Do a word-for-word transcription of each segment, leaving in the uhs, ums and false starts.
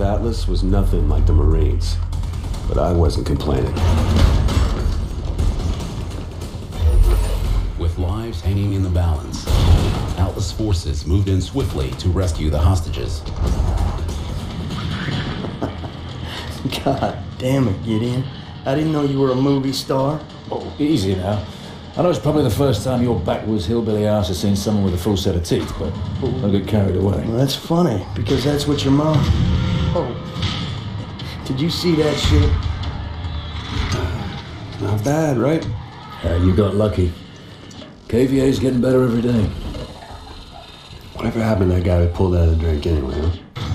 of Atlas was nothing like the Marines, but I wasn't complaining. With lives hanging in the balance, Atlas forces moved in swiftly to rescue the hostages. God damn it, Gideon. I didn't know you were a movie star. Oh, easy now. I know it's probably the first time your backwoods hillbilly ass has seen someone with a full set of teeth, but don't get carried away. Well, that's funny, because that's what your mom... Oh. Did you see that shit? Not bad, right? Uh, you got lucky. K V A's getting better every day. Whatever happened to that guy we pulled out of the drink anyway, huh?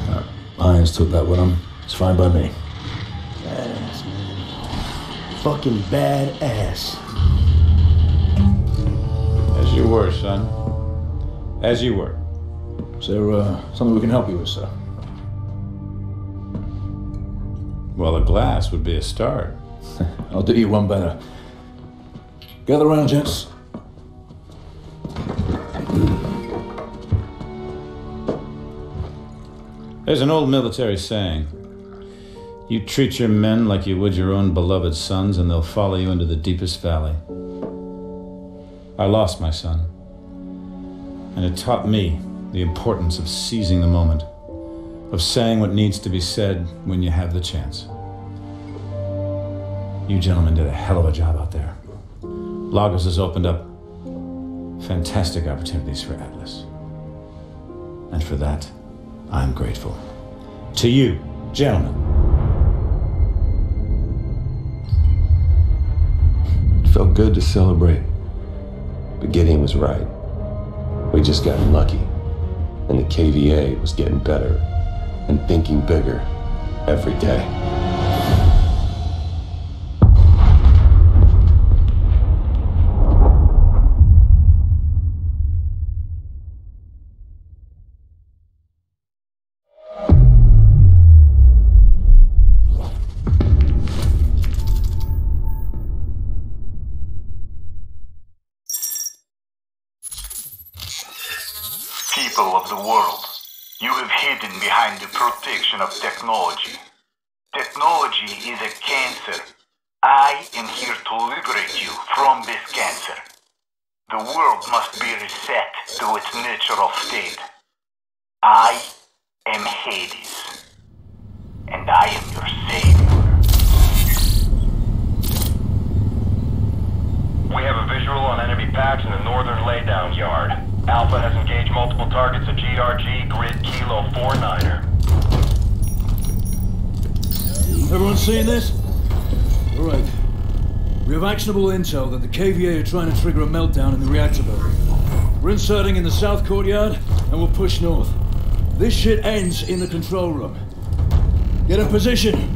Uh, Lyons took that with him. It's fine by me. Badass, man. Fucking badass. As you were, son. As you were. Is there uh, something we can help you with, sir? Well, a glass would be a start. I'll do you one better. Gather around, gents. There's an old military saying. You treat your men like you would your own beloved sons, and they'll follow you into the deepest valley. I lost my son, and it taught me the importance of seizing the moment, of saying what needs to be said when you have the chance. You gentlemen did a hell of a job out there. Logos has opened up fantastic opportunities for Atlas, and for that, I'm grateful. To you, gentlemen. Felt good to celebrate, but Gideon was right. We just got lucky, and the K V A was getting better and thinking bigger every day. People of the world, you have hidden behind the protection of technology. Technology is a cancer. I am here to liberate you from this cancer. The world must be reset to its natural state. I am Hades, and I am your savior. We have a visual on enemy packs in the northern laydown yard. Alpha has engaged multiple targets at G R G, grid Kilo four niner. Everyone seeing this? All right. We have actionable intel that the K V A are trying to trigger a meltdown in the reactor building. We're inserting in the south courtyard, and we'll push north. This shit ends in the control room. Get in position!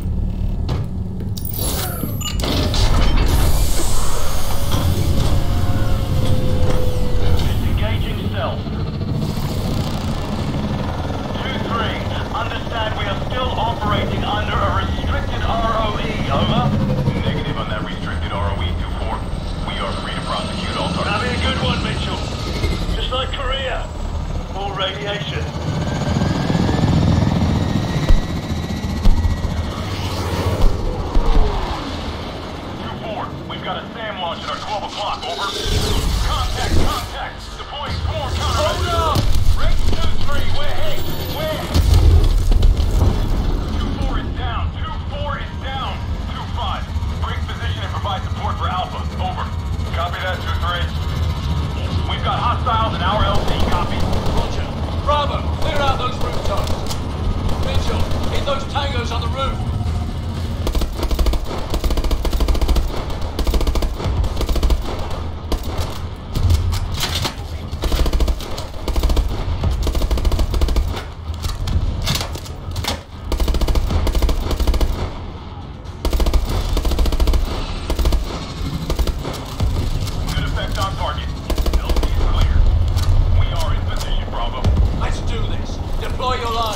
Deploy your line.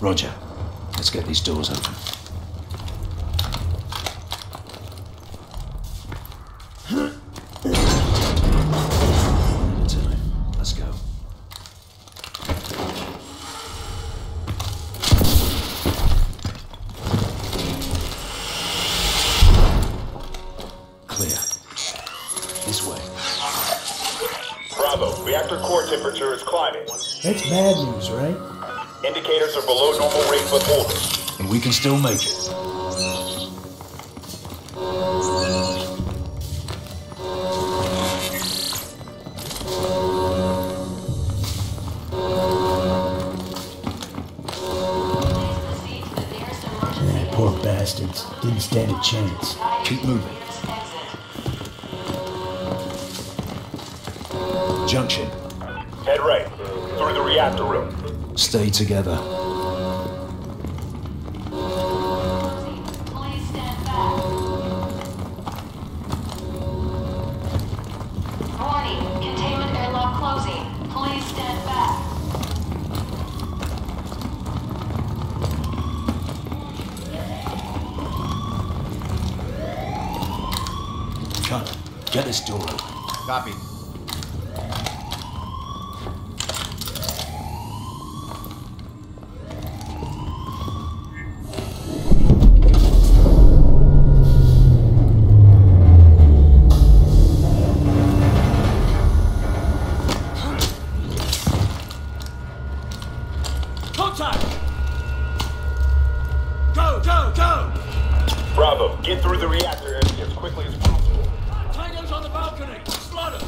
Roger. Let's get these doors open. Let's go. Clear. This way. Bravo. Reactor core temperature is climbing. That's bad news, right? Indicators are below normal rate but holding. And we can still make it. Nah, poor bastards. Didn't stand a chance. Keep moving. Junction. Head right. Through the reactor room. Stay together. Please stand back. Warning, containment airlock closing. Please stand back. Cut. Get this door open. Copy. Go, go, go! Bravo, get through the reactor area as quickly as possible. Tango's on the balcony! Slaughter!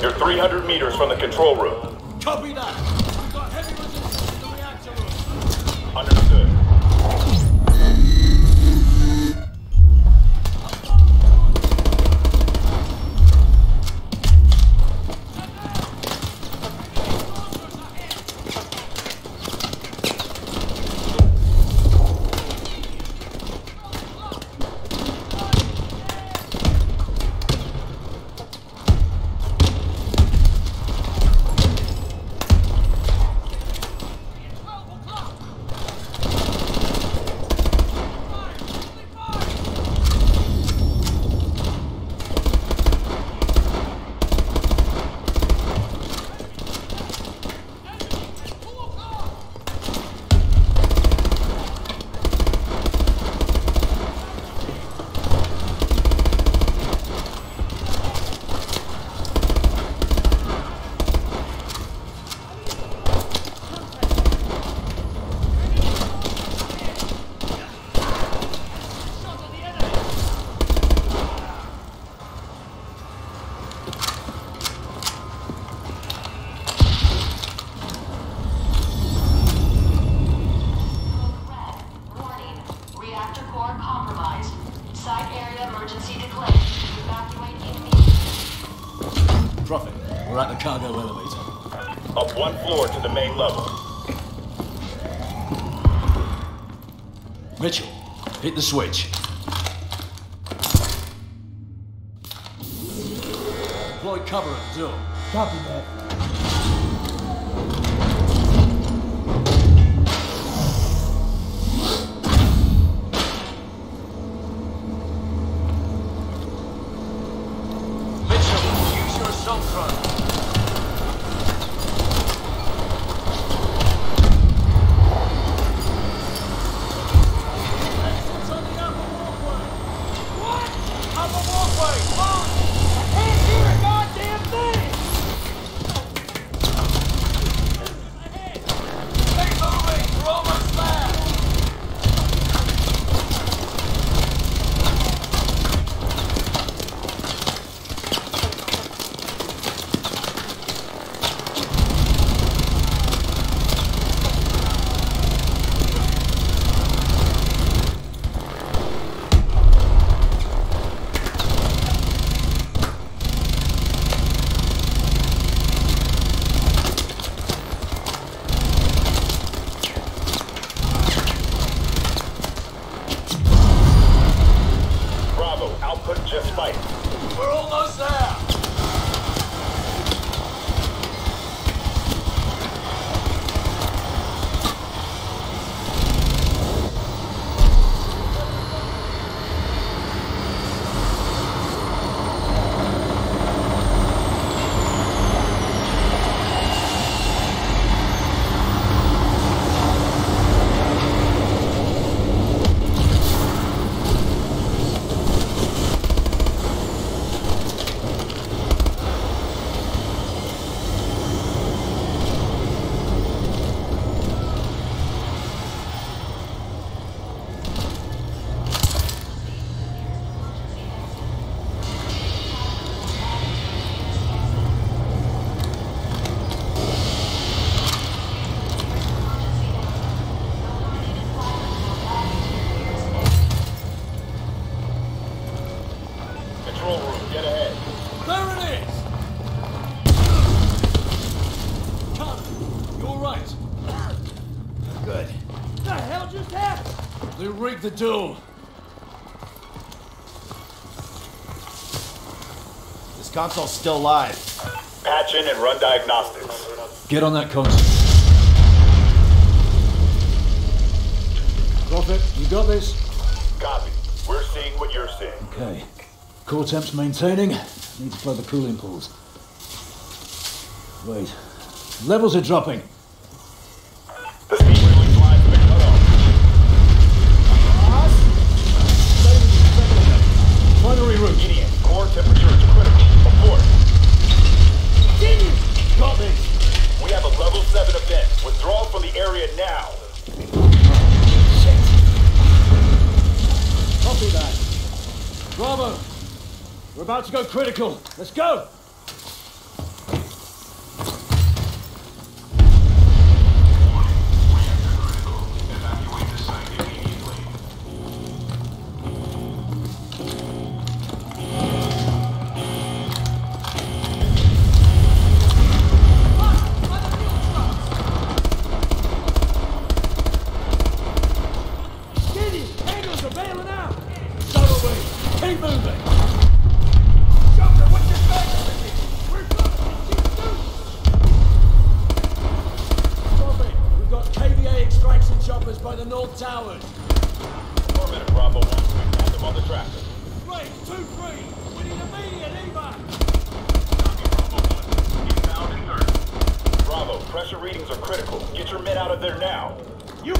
You're three hundred meters from the control room. Copy that. We've got heavy resistance in the reactor room. Understood. Mitchell, hit the switch. Deploy cover at Dill. Copy that. Up a walkway! Move! I can't see a goddamn thing! Just fight. We're almost there! The doom. This console's still live. Patch in and run diagnostics. Get on that console. Prophet, you got this? Copy. We're seeing what you're seeing. Okay. Core temp's maintaining. Need to plug the cooling pools. Wait. Levels are dropping. Gideon, core temperature is critical. Abort. Gideon! Got this. We have a level seven event. Withdraw from the area now. Shit. Copy that. Bravo. We're about to go critical. Let's go! Pressure readings are critical. Get your men out of there now. You...